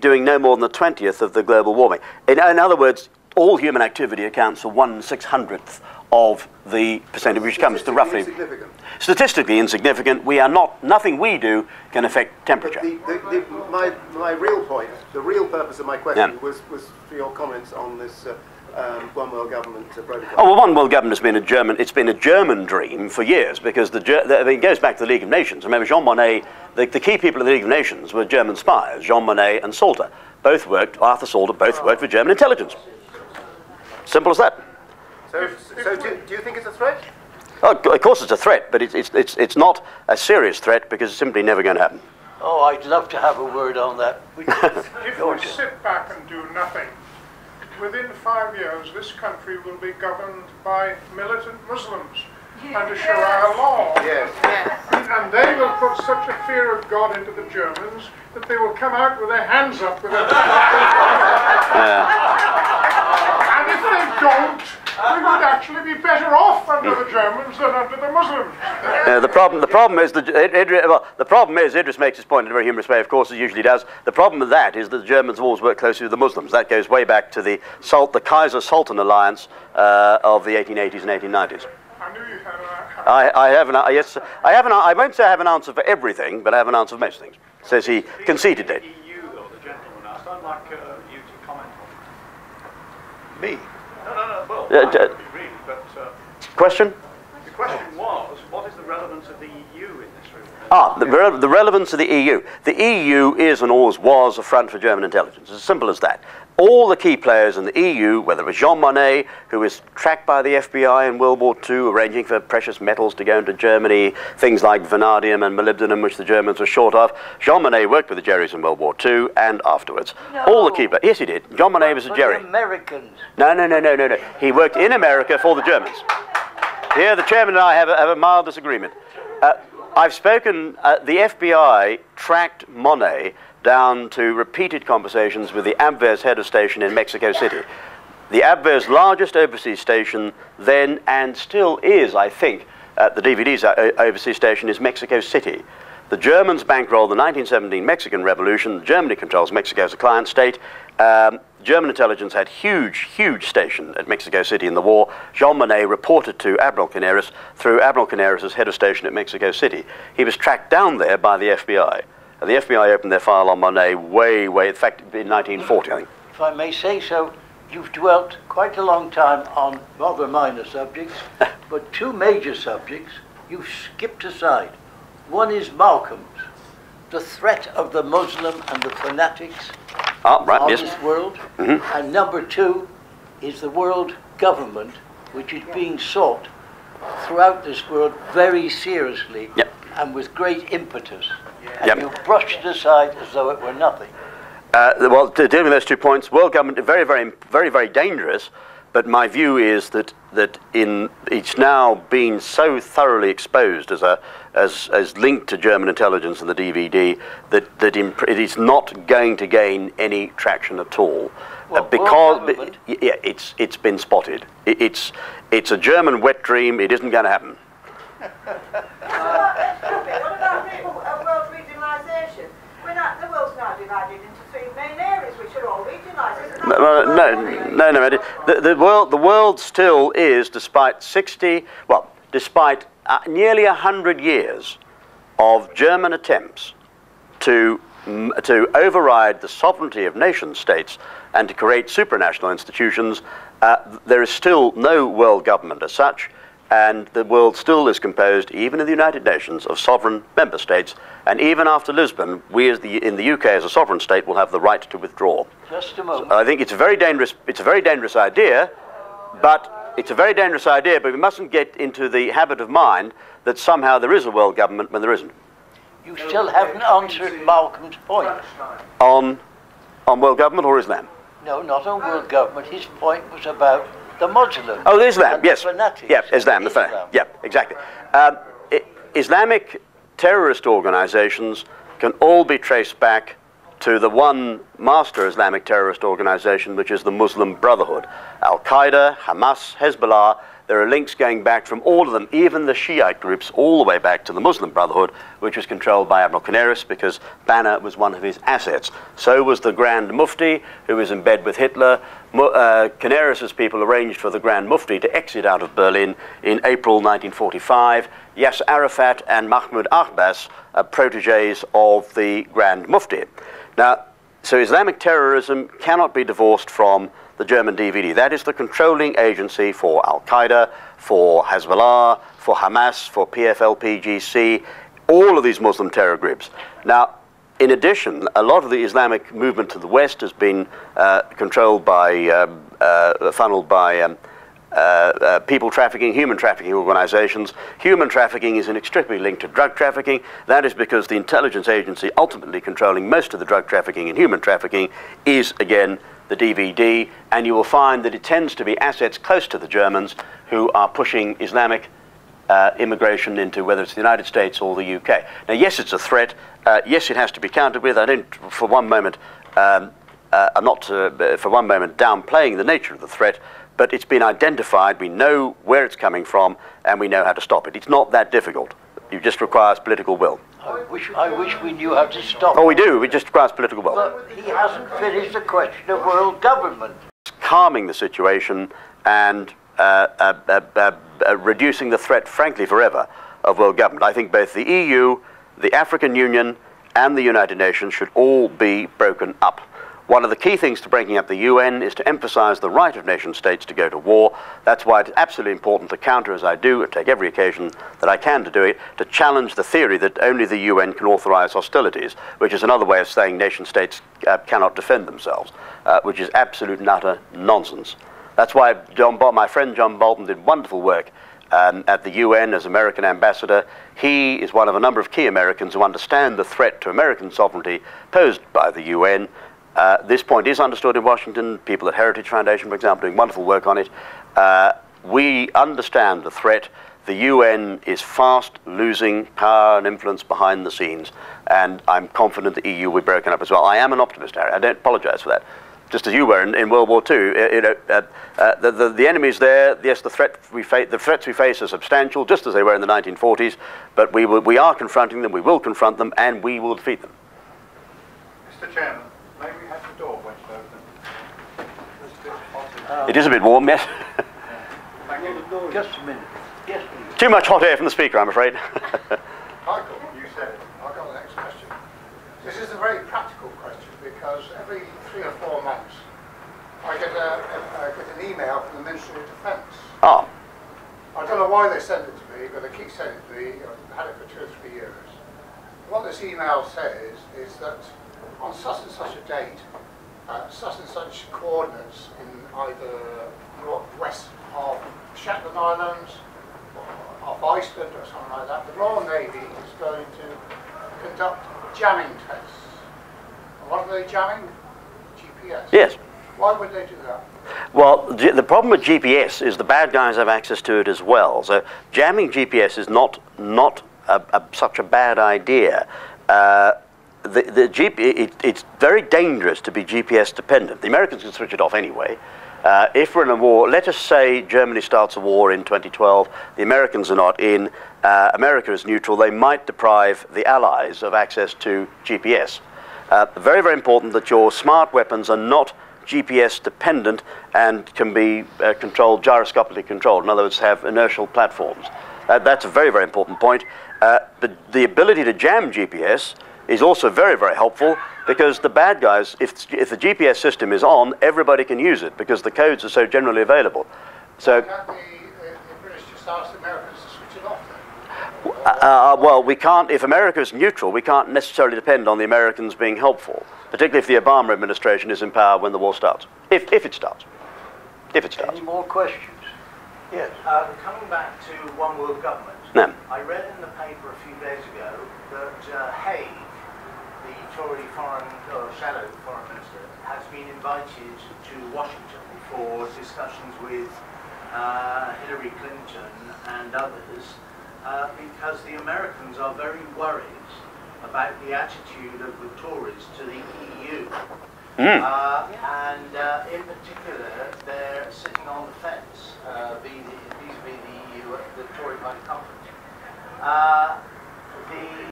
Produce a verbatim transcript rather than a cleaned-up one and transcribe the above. doing no more than the twentieth of the global warming. In, in other words, all human activity accounts for one six hundredth of the percentage, which comes to roughly insignificant. Statistically insignificant. We are not. Nothing we do can affect temperature. The, the, the, my, my real point, the real purpose of my question yeah. was was for your comments on this. Uh, Um, one world government uh, protocol. Oh well, one world government has been a German. It's been a German dream for years because the, the I mean, it goes back to the League of Nations. Remember, Jean Monnet. The, the key people of the League of Nations were German spies. Jean Monnet and Salter both worked. Arthur Salter both worked for German intelligence. Simple as that. So, so do, do you think it's a threat? Oh, of course it's a threat, but it's it's it's, it's not a serious threat because it's simply never going to happen. Oh, I'd love to have a word on that. If we sit back and do nothing. Within five years, this country will be governed by militant Muslims yes. under Sharia law. Yes. Yes. And they will put such a fear of God into the Germans that they will come out with their hands up. With their yeah. And if they don't, we would actually be better off under the Germans than under the Muslims. Uh, the problem, the problem is the Idris. Well, the problem is Idris makes his point in a very humorous way, of course, as usually does. The problem with that is that the Germans always work closely with the Muslims. That goes way back to the Salt, the Kaiser Sultan alliance uh, of the eighteen eighties and eighteen nineties. I knew you had. A, I, I have an uh, yes. I have an. I won't say I have an answer for everything, but I have an answer for most things. Says he conceded it. E U or the gentleman asked. I'd like uh, you to comment on me. No, no, no, well, uh, uh, really, but, uh, question? The question was, what is the relevance of the E U in this room? Ah, the, re the relevance of the E U. The E U is and always was a front for German intelligence. It's as simple as that. All the key players in the E U, whether it was Jean Monnet, who was tracked by the F B I in World War Two, arranging for precious metals to go into Germany, things like vanadium and molybdenum, which the Germans were short of. Jean Monnet worked with the Jerrys in World War Two and afterwards. No. All the key players. Yes, he did. Jean Monnet was a Jerry. Americans. No, no, no, no, no, no. He worked in America for the Germans. Here, the chairman and I have a, have a mild disagreement. Uh, I've spoken. Uh, the F B I tracked Monnet down to repeated conversations with the Abwehr's head of station in Mexico City. The Abwehr's largest overseas station then, and still is, I think, at the D V D's overseas station, is Mexico City. The Germans bankrolled the nineteen seventeen Mexican Revolution. Germany controls Mexico as a client state. Um, German intelligence had huge, huge station at Mexico City in the war. Jean Monnet reported to Admiral Canaris through Admiral Canaris as head of station at Mexico City. He was tracked down there by the F B I. And the F B I opened their file on Monnet way, way, in fact, in nineteen forty, I think. If I may say so, you've dwelt quite a long time on rather minor subjects, but two major subjects you've skipped aside. One is Malcolm's, the threat of the Muslim and the fanatics ah, right, of yes. this world. Mm-hmm. And number two is the world government, which is being sought throughout this world very seriously yep. and with great impetus. And yep. you brushed it aside as though it were nothing. Uh, well, to deal with those two points, world government is very, very, very, very dangerous. But my view is that that in it's now been so thoroughly exposed as a as as linked to German intelligence and the D V D that that it is not going to gain any traction at all. Well, uh, because yeah, it's it's been spotted. It, it's it's a German wet dream. It isn't going to happen. Uh, no, no, no. The, the world, the world still is, despite sixty, well, despite uh, nearly a hundred years of German attempts to mm, to override the sovereignty of nation states and to create supranational institutions, uh, there is still no world government as such, and the world still is composed, even in the United Nations, of sovereign member states. And even after Lisbon, we as the, in the U K as a sovereign state will have the right to withdraw. Just a moment. So I think it's a very dangerous, it's a very dangerous idea, but it's a very dangerous idea, but we mustn't get into the habit of mind that somehow there is a world government when there isn't. You still haven't answered Malcolm's point. On, on world government or Islam? No, not on world government. His point was about the Muslim. Oh, the Islam, yes. The fanatics. Yeah, Islam, the Islam. Yeah, exactly. Um, I Islamic terrorist organizations can all be traced back to the one master Islamic terrorist organization, which is the Muslim Brotherhood. Al-Qaeda, Hamas, Hezbollah, There are links going back from all of them, even the Shiite groups, all the way back to the Muslim Brotherhood, which was controlled by Admiral Canaris because Banner was one of his assets. So was the Grand Mufti, who was in bed with Hitler. Uh, Canaris's people arranged for the Grand Mufti to exit out of Berlin in April nineteen forty-five. Yasser Arafat and Mahmoud Abbas are proteges of the Grand Mufti. Now, so Islamic terrorism cannot be divorced from the German D V D. That is the controlling agency for Al-Qaeda, for Hezbollah, for Hamas, for P F L P G C, all of these Muslim terror groups. Now, in addition, a lot of the Islamic movement to the West has been uh, controlled by, um, uh, funneled by um, uh, uh, people trafficking, human trafficking organizations. Human trafficking is inextricably linked to drug trafficking. That is because the intelligence agency ultimately controlling most of the drug trafficking and human trafficking is, again, the D V D, and you will find that it tends to be assets close to the Germans who are pushing Islamic uh, immigration into whether it's the United States or the U K. Now, yes, it's a threat. Uh, yes, it has to be countered with. I don't, for one moment, um, uh, I'm not, uh, for one moment, downplaying the nature of the threat, but it's been identified. We know where it's coming from, and we know how to stop it. It's not that difficult. It just requires political will. I wish, I wish we knew how to stop it. Oh, we do. It just requires political will. But he hasn't finished the question of world government. Calming the situation and uh, uh, uh, uh, uh, reducing the threat, frankly, forever of world government. I think both the E U, the African Union, and the United Nations should all be broken up. One of the key things to breaking up the U N is to emphasize the right of nation states to go to war. That's why it's absolutely important to counter, as I do, and take every occasion that I can to do it, to challenge the theory that only the U N can authorize hostilities, which is another way of saying nation states uh, cannot defend themselves, uh, which is absolute and utter nonsense. That's why John Bol- my friend John Bolton did wonderful work Um, at the U N as American ambassador. He is one of a number of key Americans who understand the threat to American sovereignty posed by the U N. Uh, this point is understood in Washington. People at Heritage Foundation, for example, doing wonderful work on it. Uh, we understand the threat. The U N is fast losing power and influence behind the scenes, and I'm confident the E U will be broken up as well. I am an optimist, Harry. I don't apologize for that. Just as you were in, in World War Two, you know, uh, uh, the, the, the enemy's there. Yes, the threat we face, the threats we face are substantial, just as they were in the nineteen forties. But we will, we are confronting them. We will confront them, and we will defeat them. Mister Chairman, may we have the door wedged open? It is a bit warm, yes. Yeah. Just a minute. Yes, please. Too much hot air from the speaker, I'm afraid. Michael, you said it. I've got the next question. This is a very practical question because every three or four months I get, a, a, I get an email from the Ministry of Defence. Oh. I don't know why they send it to me, but they keep sending it to me. I've had it for two or three years. What this email says is that on such and such a date, uh, such and such coordinates in either northwest of Shetland Islands or of Iceland or something like that, the Royal Navy is going to conduct jamming tests. And what are they jamming? G P S. Yes. Why would they do that? Well, the problem with G P S is the bad guys have access to it as well. So jamming G P S is not not a, a, such a bad idea. Uh, the the G P, it, it's very dangerous to be G P S dependent. The Americans can switch it off anyway. Uh, if we're in a war, let us say Germany starts a war in twenty twelve, the Americans are not in, uh, America is neutral, they might deprive the Allies of access to G P S. Uh, very, very important that your smart weapons are not G P S dependent and can be uh, controlled, gyroscopically controlled, in other words, have inertial platforms. Uh, that's a very, very important point. Uh, the, the ability to jam G P S is also very, very helpful because the bad guys, if, if the G P S system is on, everybody can use it because the codes are so generally available. So, can't the, uh, the British just ask the Americans to switch it off then? Uh, uh, well, we can't, if America is neutral, we can't necessarily depend on the Americans being helpful, particularly if the Obama administration is in power when the war starts, if, if it starts, if it starts. Any more questions? Yes. Um, coming back to one world government, no. I read in the paper a few days ago that uh, Hague, Tory foreign or shadow foreign minister, has been invited to Washington for discussions with uh, Hillary Clinton and others uh, because the Americans are very worried about the attitude of the Tories to the E U. Mm. Uh, and uh, in particular, they're sitting on the fence vis-a-vis uh, the E U at the Tory-Blair conference. Uh, the